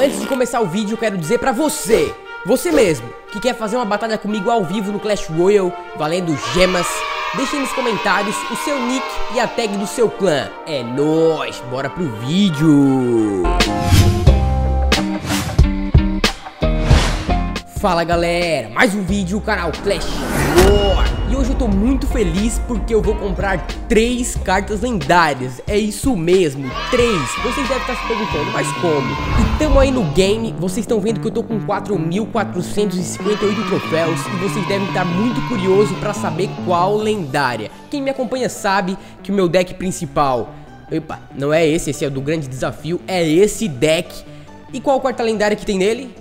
Antes de começar o vídeo, eu quero dizer pra você, você mesmo, que quer fazer uma batalha comigo ao vivo no Clash Royale, valendo gemas, deixe nos comentários o seu nick e a tag do seu clã. É nóis, bora pro vídeo! Fala galera, mais um vídeo, canal Clash War. E hoje eu tô muito feliz porque eu vou comprar 3 cartas lendárias. É isso mesmo, 3. Vocês devem estar se perguntando, mas como? E tamo aí no game, vocês estão vendo que eu tô com 4.458 troféus. E vocês devem estar muito curiosos pra saber qual lendária. Quem me acompanha sabe que o meu deck principal, opa, não é esse é o do grande desafio, é esse deck. E qual carta lendária que tem nele?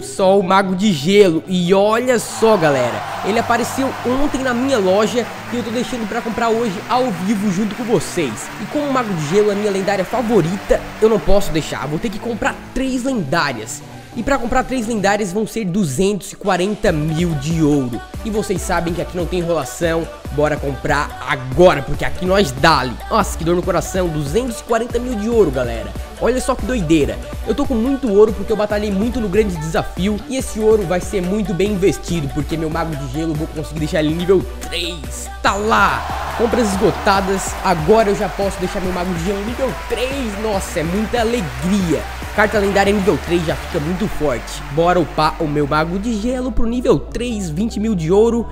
Só o Mago de Gelo. E olha só galera, ele apareceu ontem na minha loja e eu tô deixando pra comprar hoje ao vivo junto com vocês. E como o Mago de Gelo é minha lendária favorita, eu não posso deixar, vou ter que comprar 3 lendárias. E pra comprar 3 lendárias vão ser 240 mil de ouro. E vocês sabem que aqui não tem enrolação, bora comprar agora, porque aqui nós dá-lhe. Nossa, que dor no coração, 240 mil de ouro galera. Olha só que doideira, eu tô com muito ouro porque eu batalhei muito no grande desafio. E esse ouro vai ser muito bem investido, porque meu Mago de Gelo eu vou conseguir deixar ele nível 3. Tá lá, compras esgotadas, agora eu já posso deixar meu Mago de Gelo nível 3. Nossa, é muita alegria. Carta lendária nível 3 já fica muito forte. Bora upar o meu Mago de Gelo pro nível 3, 20 mil de ouro.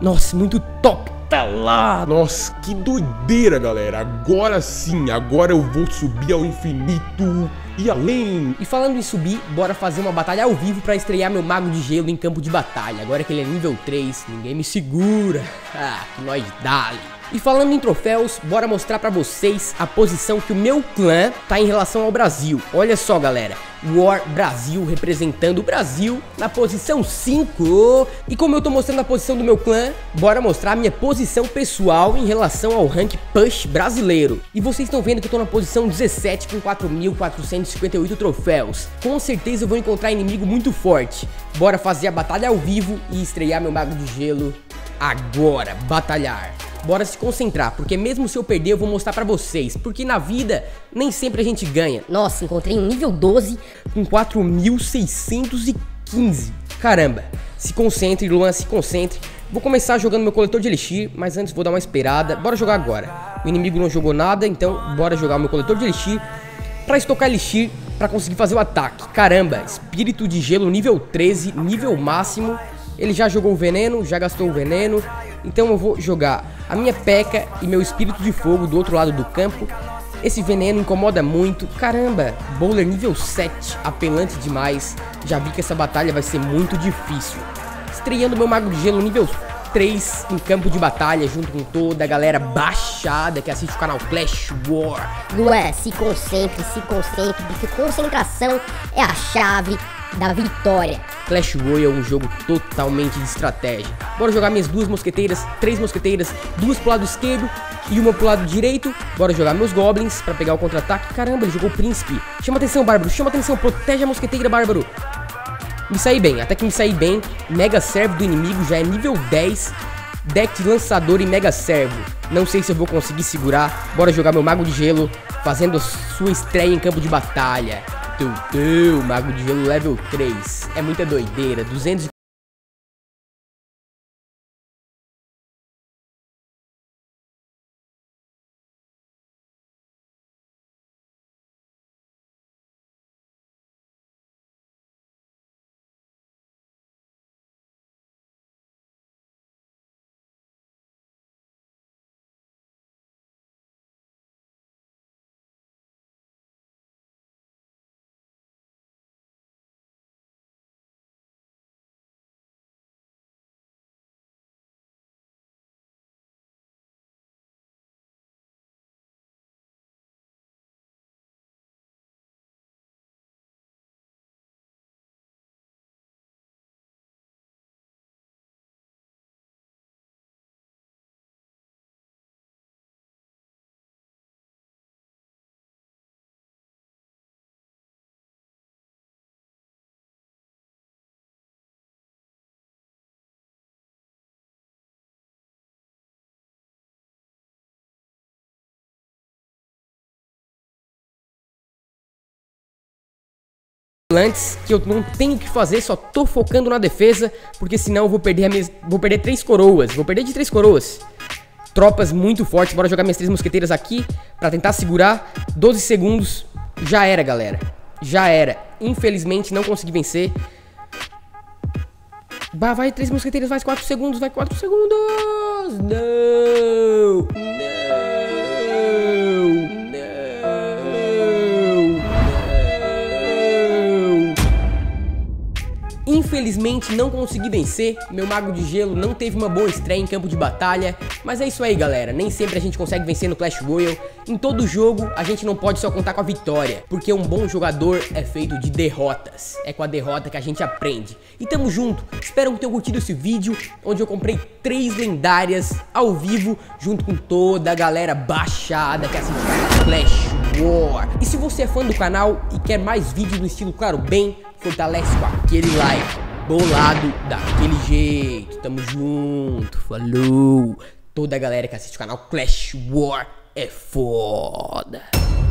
Nossa, muito top. Tá lá, nossa, que doideira galera, agora sim, agora eu vou subir ao infinito e além. E falando em subir, bora fazer uma batalha ao vivo pra estrear meu Mago de Gelo em campo de batalha. Agora que ele é nível 3, ninguém me segura, que nós dá-lhe. E falando em troféus, bora mostrar pra vocês a posição que o meu clã tá em relação ao Brasil. Olha só galera, War Brasil representando o Brasil na posição 5. E como eu tô mostrando a posição do meu clã, bora mostrar a minha posição pessoal em relação ao rank push brasileiro. E vocês estão vendo que eu tô na posição 17 com 4.458 troféus. Com certeza eu vou encontrar inimigo muito forte. Bora fazer a batalha ao vivo e estrear meu Mago de Gelo agora. Batalhar. Bora se concentrar, porque mesmo se eu perder eu vou mostrar pra vocês, porque na vida nem sempre a gente ganha. Nossa, encontrei um nível 12 com 4.615. Caramba, se concentre Luan, se concentre. Vou começar jogando meu coletor de elixir, mas antes vou dar uma esperada. Bora jogar agora. O inimigo não jogou nada, então bora jogar meu coletor de elixir pra estocar elixir, pra conseguir fazer o ataque. Caramba, espírito de gelo nível 13, nível máximo. Ele já jogou o veneno, já gastou o veneno. Então eu vou jogar a minha P.E.K.K.A. e meu espírito de fogo do outro lado do campo. Esse veneno incomoda muito. Caramba, Bowler nível 7, apelante demais. Já vi que essa batalha vai ser muito difícil. Estreando meu Mago de Gelo nível 3 em campo de batalha, junto com toda a galera baixada que assiste o canal Clash War. Luan, se concentre, porque concentração é a chave da vitória. Clash Royale é um jogo totalmente de estratégia. Bora jogar minhas 2 mosqueteiras, 3 mosqueteiras, 2 pro lado esquerdo e uma pro lado direito. Bora jogar meus goblins pra pegar o contra-ataque. Caramba, ele jogou o príncipe. Chama atenção, Bárbaro, chama atenção, protege a mosqueteira, Bárbaro. Me saí bem, até que me saí bem. Mega servo do inimigo já é nível 10. Deck de lançador e mega servo. Não sei se eu vou conseguir segurar. Bora jogar meu Mago de Gelo, fazendo sua estreia em campo de batalha. Teu Mago de Gelo level 3. É muita doideira, 200. Antes que eu não tenho o que fazer, só tô focando na defesa, porque senão eu vou perder a minha... vou perder 3 coroas, vou perder de 3 coroas. Tropas muito fortes, bora jogar minhas 3 mosqueteiras aqui pra tentar segurar. 12 segundos, já era, galera. Já era, infelizmente não consegui vencer. Bah, vai 3 mosqueteiras, vai 4 segundos, vai 4 segundos. Não, não, não. Infelizmente não consegui vencer, meu mago de gelo não teve uma boa estreia em campo de batalha, mas é isso aí, galera, nem sempre a gente consegue vencer no Clash Royale, em todo jogo a gente não pode só contar com a vitória, porque um bom jogador é feito de derrotas, é com a derrota que a gente aprende. E tamo junto, espero que tenham curtido esse vídeo, onde eu comprei 3 lendárias ao vivo, junto com toda a galera baixada que assiste Clash War. E se você é fã do canal e quer mais vídeos no estilo Claro Bem, fortalece com aquele like, bolado daquele jeito. Tamo junto, falou. Toda a galera que assiste o canal Clash War é foda.